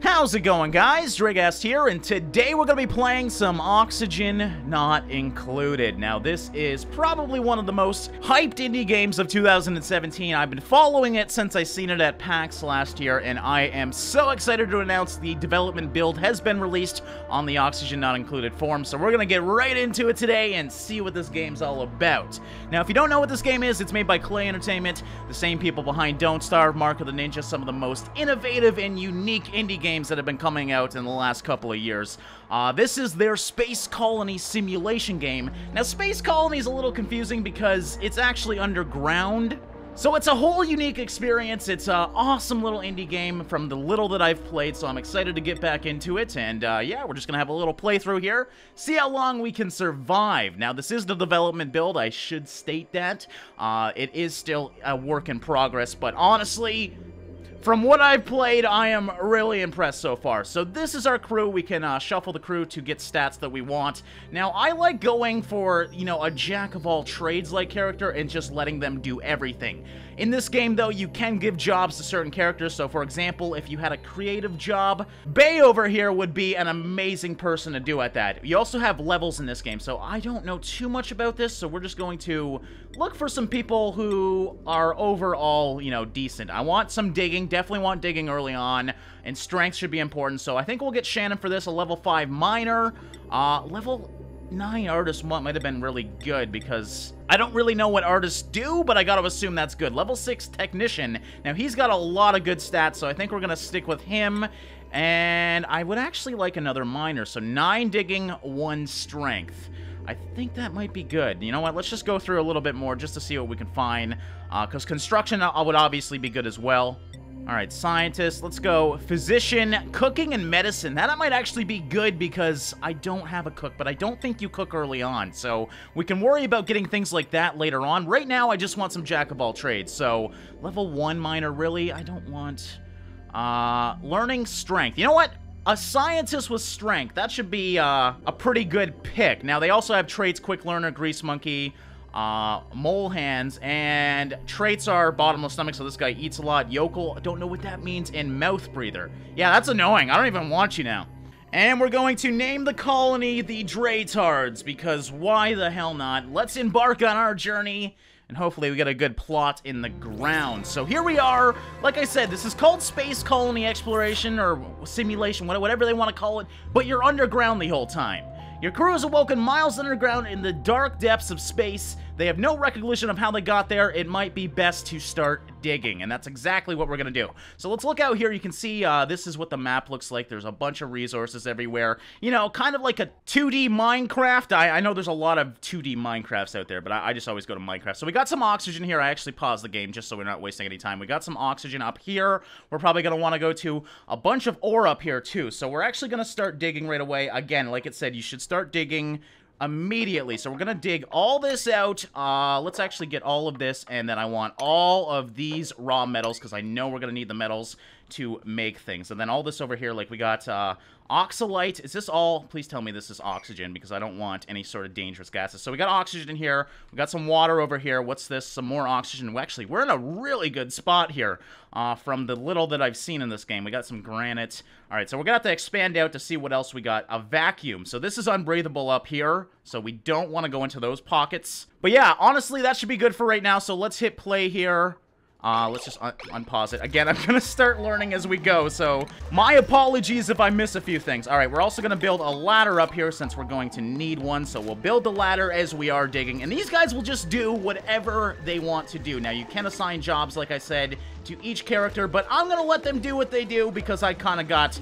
How's it going, guys? Draegast here, and today we're going to be playing some Oxygen Not Included. Now, this is probably one of the most hyped indie games of 2017. I've been following it since I seen it at PAX last year, and I am so excited to announce the development build has been released on the Oxygen Not Included forum. So we're going to get right into it today and see what this game's all about. Now, if you don't know what this game is, it's made by Klei Entertainment, the same people behind Don't Starve, Mark of the Ninja, some of the most innovative and unique indie games that have been coming out in the last couple of years. This is their space colony simulation game. Now, space colony is a little confusing because it's actually underground. So it's a whole unique experience. It's an awesome little indie game from the little that I've played, so I'm excited to get back into it. And yeah, we're just going to have a little playthrough here, see how long we can survive. Now, this is the development build. I should state that. It is still a work in progress, but honestly, from what I've played, I am really impressed so far. So this is our crew. We can shuffle the crew to get stats that we want. Now, I like going for, you know, a jack-of-all-trades-like character and just letting them do everything. In this game, though, you can give jobs to certain characters. So, for example, if you had a creative job, Bay over here would be an amazing person to do at that. You also have levels in this game, so I don't know too much about this, so we're just going to look for some people who are overall, you know, decent. I want some digging. Definitely want digging early on, and strength should be important, so I think we'll get Shannon for this, a level 5 miner. Level 9 artist might have been really good, because I don't really know what artists do, but I gotta assume that's good. Level 6 technician. Now, he's got a lot of good stats, so I think we're gonna stick with him, and I would actually like another miner, so 9 digging, 1 strength. I think that might be good. You know what? Let's just go through a little bit more just to see what we can find, because construction would obviously be good as well. Alright, scientist, let's go. Physician, cooking, and medicine. That might actually be good because I don't have a cook, but I don't think you cook early on, so we can worry about getting things like that later on. Right now, I just want some jack-of-all-trades, so level 1 miner, really? I don't want... learning strength. You know what? A scientist with strength. That should be a pretty good pick. Now, they also have traits, quick learner, grease monkey, mole hands, and traits are bottomless stomach, so this guy eats a lot. Yokel, I don't know what that means, and mouth breather. Yeah, that's annoying. I don't even want you now. And we're going to name the colony the Draetards, because why the hell not? Let's embark on our journey, and hopefully we get a good plot in the ground. So here we are. Like I said, this is called Space Colony Exploration, or Simulation, whatever they want to call it, but you're underground the whole time. Your crew is awoken miles underground in the dark depths of space. They have no recognition of how they got there. It might be best to start digging, and that's exactly what we're going to do. So let's look out here. You can see this is what the map looks like. There's a bunch of resources everywhere. You know, kind of like a 2D Minecraft. I know there's a lot of 2D Minecrafts out there, but I just always go to Minecraft. So we got some oxygen here. I actually paused the game just so we're not wasting any time. We got some oxygen up here. We're probably going to want to go to a bunch of ore up here, too. So we're actually going to start digging right away. Again, like it said, you should start digging immediately. So we're gonna dig all this out. Let's actually get all of this, and then I want all of these raw metals, because I know we're gonna need the metals to make things. And then all this over here, like we got oxalite. Is this all? Please tell me this is oxygen, because I don't want any sort of dangerous gases. So we got oxygen in here. We got some water over here. What's this? Some more oxygen. Actually, we're in a really good spot here from the little that I've seen in this game. We got some granite. All right, so we're going to have to expand out to see what else we got. A vacuum. So this is unbreathable up here, so we don't want to go into those pockets. But yeah, honestly, that should be good for right now. So let's hit play here. Let's just unpause it. Again, I'm gonna start learning as we go, so my apologies if I miss a few things. Alright, we're also gonna build a ladder up here since we're going to need one, so we'll build the ladder as we are digging, and these guys will just do whatever they want to do. Now, you can assign jobs, like I said, to each character, but I'm gonna let them do what they do because I kinda got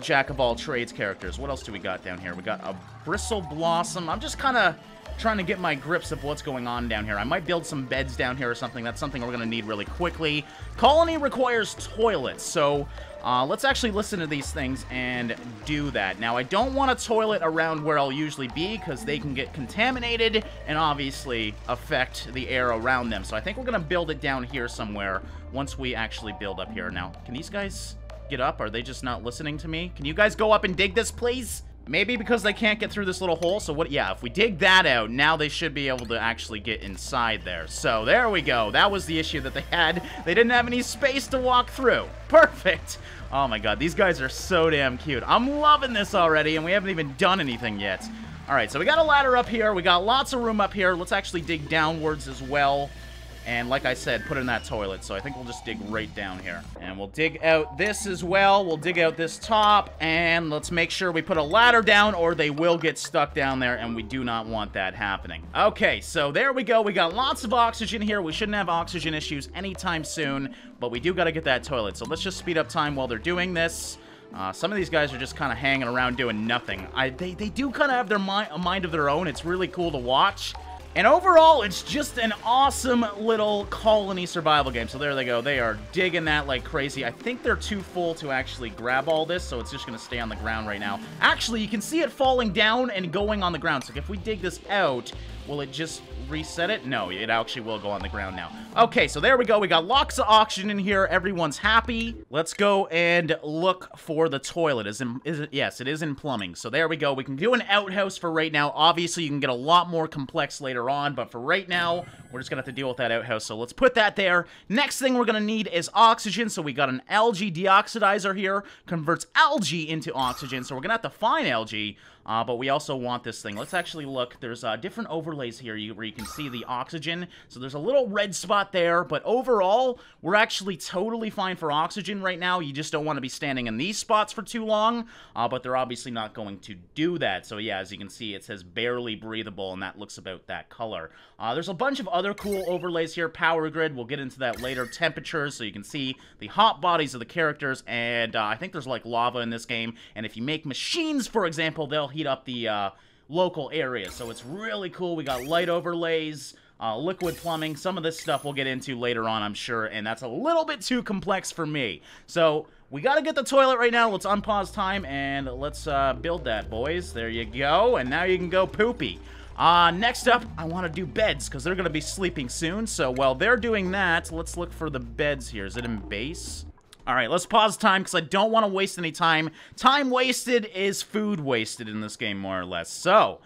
jack-of-all-trades characters. What else do we got down here? We got a Bristle Blossom. I'm just kinda trying to get my grips of what's going on down here. I might build some beds down here or something. That's something we're going to need really quickly. Colony requires toilets, so let's actually listen to these things and do that. Now, I don't want a toilet around where I'll usually be because they can get contaminated and obviously affect the air around them. So I think we're going to build it down here somewhere once we actually build up here. Now, can these guys get up? Are they just not listening to me? Can you guys go up and dig this, please? Maybe because they can't get through this little hole. So what? Yeah, if we dig that out, now they should be able to actually get inside there. So there we go. That was the issue that they had. They didn't have any space to walk through. Perfect. Oh my god, these guys are so damn cute. I'm loving this already, and we haven't even done anything yet. All right, so we got a ladder up here. We got lots of room up here. Let's actually dig downwards as well. And like I said, put in that toilet. So I think we'll just dig right down here. And we'll dig out this as well. We'll dig out this top. And let's make sure we put a ladder down or they will get stuck down there. And we do not want that happening. Okay, so there we go. We got lots of oxygen here. We shouldn't have oxygen issues anytime soon. But we do got to get that toilet. So let's just speed up time while they're doing this. Some of these guys are just kind of hanging around doing nothing. They do kind of have their mind of their own. It's really cool to watch. And overall, it's just an awesome little colony survival game. So there they go. They are digging that like crazy. I think they're too full to actually grab all this, so it's just going to stay on the ground right now. Actually, you can see it falling down and going on the ground. So if we dig this out, will it just reset it? No, it actually will go on the ground now. Okay, so there we go. We got lots of oxygen in here. Everyone's happy. Let's go and look for the toilet. Yes, it is in plumbing. So there we go. We can do an outhouse for right now. Obviously, you can get a lot more complex later on, but for right now, we're just going to have to deal with that outhouse. So let's put that there. Next thing we're going to need is oxygen. So we got an algae deoxidizer here. Converts algae into oxygen. So we're going to have to find algae. But we also want this thing. Let's actually look. There's different overlays here where you can see the oxygen. So there's a little red spot there. But overall, we're actually totally fine for oxygen right now. You just don't want to be standing in these spots for too long. But they're obviously not going to do that. So yeah, as you can see, it says barely breathable. And that looks about that color. There's a bunch of other cool overlays here. Power grid. We'll get into that later. Temperatures. So you can see the hot bodies of the characters. And I think there's like lava in this game. And if you make machines, for example, they'll heat up the local area, so it's really cool. We got light overlays, liquid plumbing. Some of this stuff we'll get into later on, I'm sure, and that's a little bit too complex for me. So we got to get the toilet right now. Let's unpause time and let's build that, boys. There you go, and now you can go poopy. Next up, I want to do beds because they're going to be sleeping soon. So while they're doing that, let's look for the beds here. Is it in base? All right, let's pause time because I don't want to waste any time. Time wasted is food wasted in this game, more or less. So,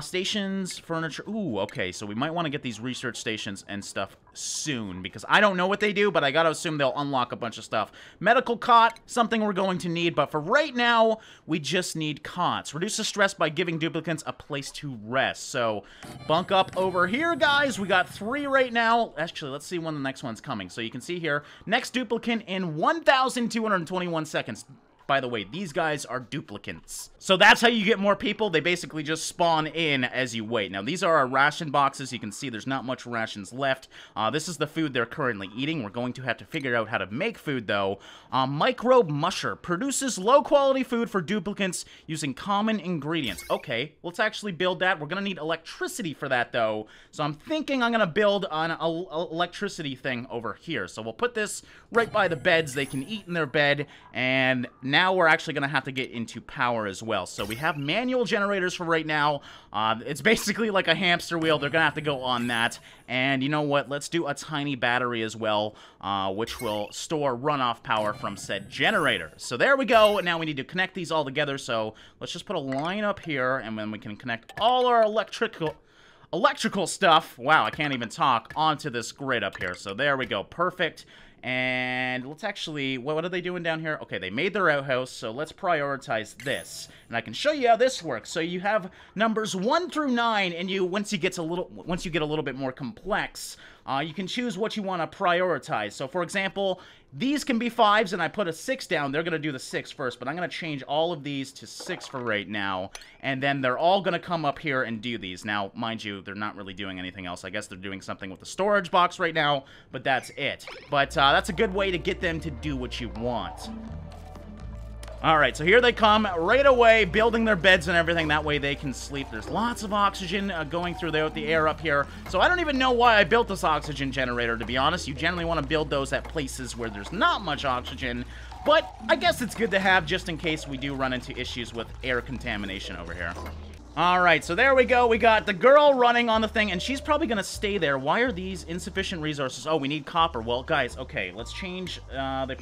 stations, furniture. Ooh, okay, so we might want to get these research stations and stuff soon because I don't know what they do, but I got to assume they'll unlock a bunch of stuff. Medical cot, something we're going to need, but for right now, we just need cots. Reduce the stress by giving duplicates a place to rest. So, bunk up over here, guys. We got 3 right now. Actually, let's see when the next one's coming. So you can see here, next duplicate in 1,221 seconds. By the way, these guys are duplicates. So that's how you get more people. They basically just spawn in as you wait. Now, these are our ration boxes. You can see there's not much rations left. This is the food they're currently eating. We're going to have to figure out how to make food, though. Microbe Musher produces low-quality food for duplicates using common ingredients. Okay, let's actually build that. We're going to need electricity for that, though. So I'm thinking I'm going to build an electricity thing over here. So we'll put this right by the beds. They can eat in their bed, and now we're actually going to have to get into power as well. So we have manual generators for right now. It's basically like a hamster wheel. They're going to have to go on that. And you know what? Let's do a tiny battery as well, which will store runoff power from said generator. So there we go. Now we need to connect these all together. So let's just put a line up here, and then we can connect all our electrical stuff. Wow, I can't even talk onto this grid up here. So there we go. Perfect. And let's actually, what are they doing down here? Okay, they made their outhouse, so let's prioritize this. And I can show you how this works. So you have numbers 1 through 9, and you once you get a little bit more complex, you can choose what you want to prioritize. So for example, these can be 5s, and I put a 6 down. They're going to do the 6 first, but I'm going to change all of these to 6 for right now. And then they're all going to come up here and do these. Now, mind you, they're not really doing anything else. I guess they're doing something with the storage box right now, but that's it. But that's a good way to get them to do what you want. Alright, so here they come right away, building their beds and everything. That way they can sleep. There's lots of oxygen going through the air up here. So I don't even know why I built this oxygen generator, to be honest. You generally want to build those at places where there's not much oxygen. But I guess it's good to have just in case we do run into issues with air contamination over here. Alright, so there we go. We got the girl running on the thing, and she's probably going to stay there. Why are these insufficient resources? Oh, we need copper. Well, guys, okay, let's change the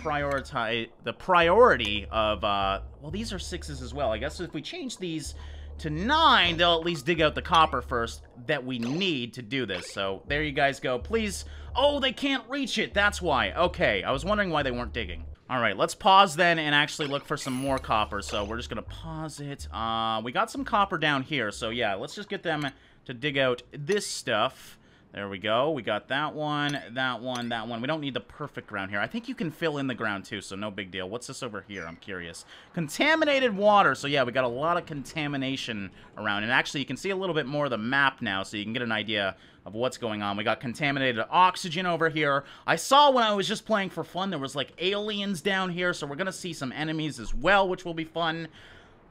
priority of... well, these are 6s as well. I guess if we change these to 9, they'll at least dig out the copper first that we need to do this. So there you guys go. Please... Oh, they can't reach it. That's why. Okay, I was wondering why they weren't digging. All right, let's pause then and actually look for some more copper. So we're just going to pause it. We got some copper down here. So yeah, let's just get them to dig out this stuff. There we go. We got that one, that one, that one. We don't need the perfect ground here. I think you can fill in the ground too, so no big deal. What's this over here? I'm curious. Contaminated water. So yeah, we got a lot of contamination around. And actually, you can see a little bit more of the map now, so you can get an idea of what's going on. We got contaminated oxygen over here. I saw when I was just playing for fun, there was like aliens down here, so we're gonna see some enemies as well, which will be fun.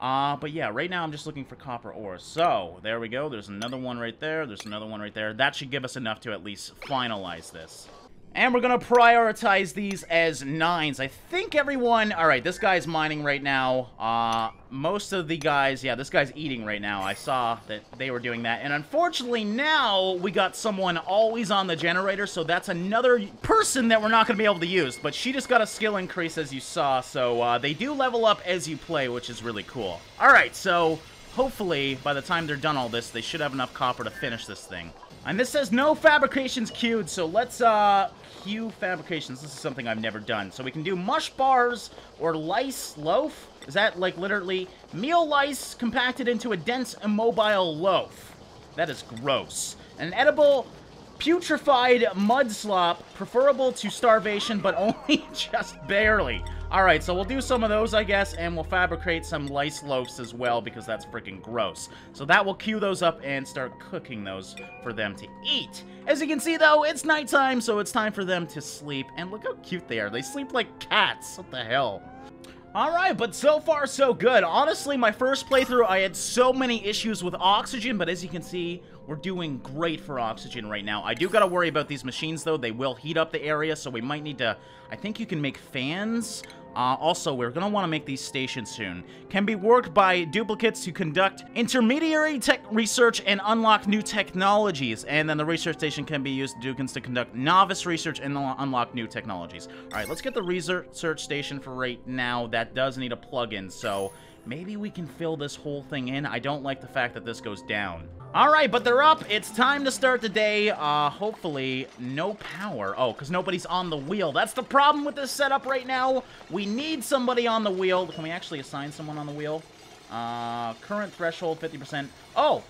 But yeah, right now I'm just looking for copper ore. So, there we go. There's another one right there. There's another one right there. That should give us enough to at least finalize this. And we're gonna prioritize these as 9s. I think everyone... Alright, this guy's mining right now. Most of the guys... Yeah, this guy's eating right now. I saw that they were doing that. And unfortunately, now we got someone always on the generator, so that's another person that we're not gonna be able to use. But she just got a skill increase, as you saw, so they do level up as you play, which is really cool. Alright, so hopefully, by the time they're done all this, they should have enough copper to finish this thing. And this says no fabrications queued, so let's queue fabrications. This is something I've never done. So we can do mush bars or lice loaf. Is that like literally meal lice compacted into a dense immobile loaf? That is gross. An edible putrefied mud slop, preferable to starvation, but only just barely. Alright, so we'll do some of those, I guess, and we'll fabricate some lice loaves as well, because that's freaking gross. So that will queue those up and start cooking those for them to eat. As you can see, though, it's nighttime, so it's time for them to sleep. And look how cute they are. They sleep like cats. What the hell? Alright, but so far, so good. Honestly, my first playthrough, I had so many issues with oxygen, but as you can see, we're doing great for oxygen right now. I do gotta worry about these machines, though. They will heat up the area, so we might need to... I think you can make fans. Also, we're gonna wanna make these stations soon. Can be worked by duplicates to conduct intermediary tech research and unlock new technologies. And then the research station can be used duplicates to conduct novice research and unlock new technologies. Alright, let's get the research station for right now. That does need a plug-in, so... Maybe we can fill this whole thing in. I don't like the fact that this goes down. All right, but they're up. It's time to start the day. Hopefully, no power. Oh, because nobody's on the wheel. That's the problem with this setup right now. We need somebody on the wheel. Can we actually assign someone on the wheel? Current threshold, 50%. Oh,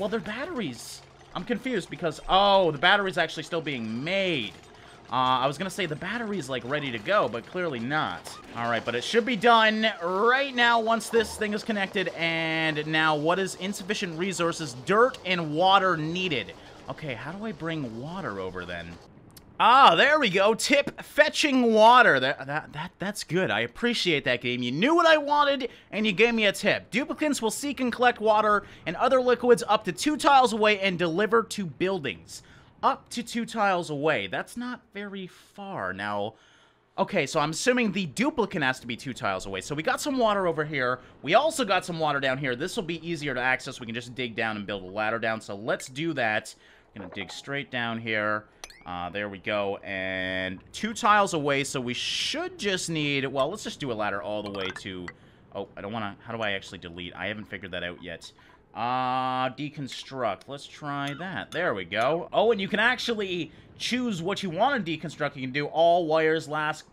well, they're batteries. I'm confused because, oh, the battery's actually still being made. I was gonna say the battery's like ready to go, but clearly not. Alright, but it should be done right now once this thing is connected. And now what is insufficient resources? Dirt and water needed. Okay, how do I bring water over then? Ah, there we go. Tip, fetching water. That's good. I appreciate that, game. You knew what I wanted, and you gave me a tip. Duplicates will seek and collect water and other liquids up to 2 tiles away and deliver to buildings. Up to 2 tiles away. That's not very far. Now, okay, so I'm assuming the duplicate has to be 2 tiles away. So we got some water over here. We also got some water down here. This will be easier to access. We can just dig down and build a ladder down. So let's do that. I'm gonna dig straight down here. There we go. And 2 tiles away, so we should just need... Well, let's just do a ladder all the way to... Oh, I don't wanna... How do I actually delete? I haven't figured that out yet. Deconstruct. Let's try that. There we go. Oh, and you can actually choose what you want to deconstruct. You can do all wires,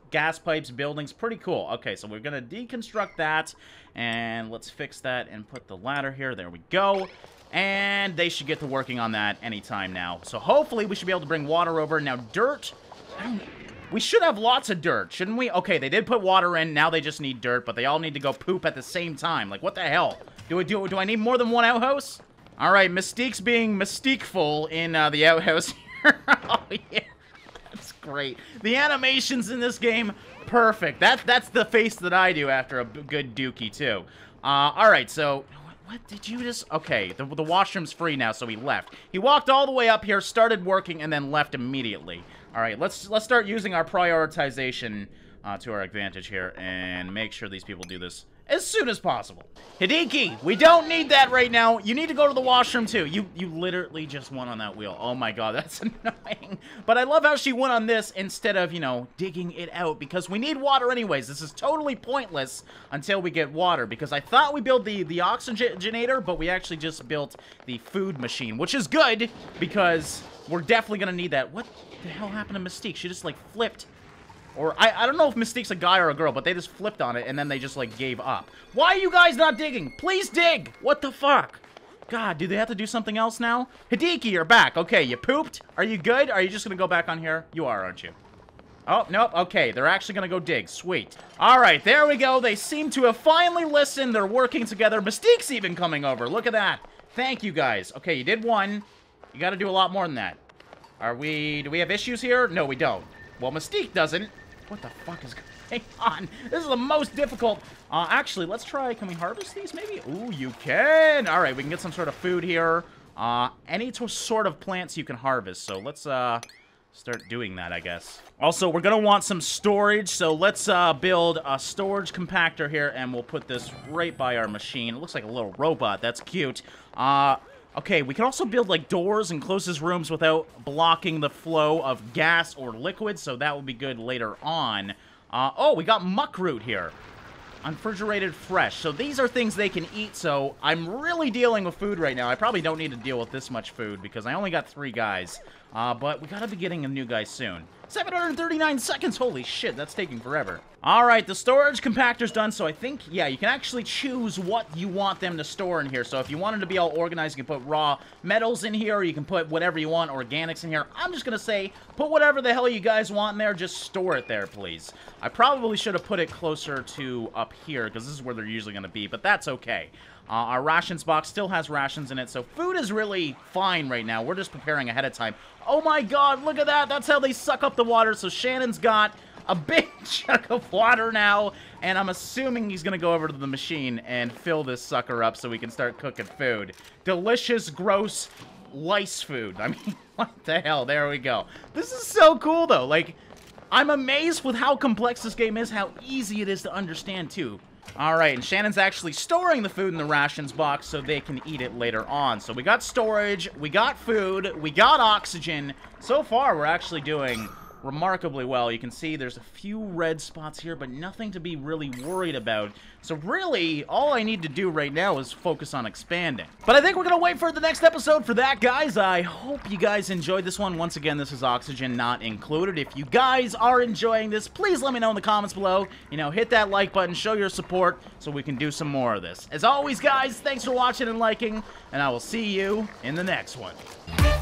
gas pipes, buildings. Pretty cool. Okay, so we're going to deconstruct that. And let's fix that and put the ladder here. There we go. And they should get to working on that anytime now. So hopefully we should be able to bring water over. Now, dirt... We should have lots of dirt, shouldn't we? Okay, they did put water in. Now they just need dirt, but they all need to go poop at the same time. Like, what the hell? Do I need more than one outhouse? All right, Mystique's being mystique-ful in the outhouse here. Oh, yeah. That's great. The animations in this game, perfect. That's the face that I do after a good dookie, too. All right, so... What did you just... Okay, the washroom's free now, so he left. He walked all the way up here, started working, and then left immediately. All right, let's start using our prioritization to our advantage here and make sure these people do this as soon as possible. Hideki, we don't need that right now. You need to go to the washroom too. You literally just went on that wheel. Oh my god, that's annoying. But I love how she went on this instead of, you know, digging it out, because we need water anyways. This is totally pointless until we get water, because I thought we built the oxygenator, but we actually just built the food machine, which is good because we're definitely gonna need that. What the hell happened to Mystique? She just like flipped. Or, I don't know if Mystique's a guy or a girl, but they just flipped on it, and then they just, like, gave up. Why are you guys not digging? Please dig! What the fuck? God, do they have to do something else now? Hideki, you're back. Okay, you pooped? Are you good? Are you just gonna go back on here? You are, aren't you? Oh, nope. Okay, they're actually gonna go dig. Sweet. Alright, there we go. They seem to have finally listened. They're working together. Mystique's even coming over. Look at that. Thank you, guys. Okay, you did one. You gotta do a lot more than that. Are we... do we have issues here? No, we don't. Well, Mystique doesn't. What the fuck is going on? This is the most difficult. Actually, let's try. Can we harvest these maybe? Ooh, you can. All right, we can get some sort of food here. Any sort of plants you can harvest. So let's start doing that, I guess. Also, we're going to want some storage. So let's build a storage compactor here, and we'll put this right by our machine. It looks like a little robot. That's cute. Okay, we can also build, like, doors and close these rooms without blocking the flow of gas or liquid, so that will be good later on. Oh, we got Muckroot here. Unrefrigerated fresh. So these are things they can eat, so I'm really dealing with food right now. I probably don't need to deal with this much food because I only got 3 guys. But we gotta be getting a new guy soon. 739 seconds! Holy shit, that's taking forever. Alright, the storage compactor's done, so I think, yeah, you can actually choose what you want them to store in here. So if you wanted to be all organized, you can put raw metals in here, or you can put whatever you want, organics in here. I'm just gonna say, put whatever the hell you guys want in there, just store it there, please. I probably should have put it closer to up here, because this is where they're usually gonna be, but that's okay. Our rations box still has rations in it, so food is really fine right now. We're just preparing ahead of time. Oh my god, look at that! That's how they suck up the water, so Shannon's got a big chunk of water now, and I'm assuming he's gonna go over to the machine and fill this sucker up so we can start cooking food. Delicious, gross, lice food. I mean, what the hell? There we go. This is so cool, though. Like, I'm amazed with how complex this game is, how easy it is to understand, too. Alright, and Shannon's actually storing the food in the rations box so they can eat it later on. So we got storage, we got food, we got oxygen. So far, we're actually doing remarkably well. You can see there's a few red spots here, but nothing to be really worried about. So really, all I need to do right now is focus on expanding. But I think we're gonna wait for the next episode for that, guys. I hope you guys enjoyed this one. Once again, this is Oxygen Not Included. If you guys are enjoying this, please let me know in the comments below. You know, hit that like button, show your support, so we can do some more of this. As always, guys, thanks for watching and liking, and I will see you in the next one.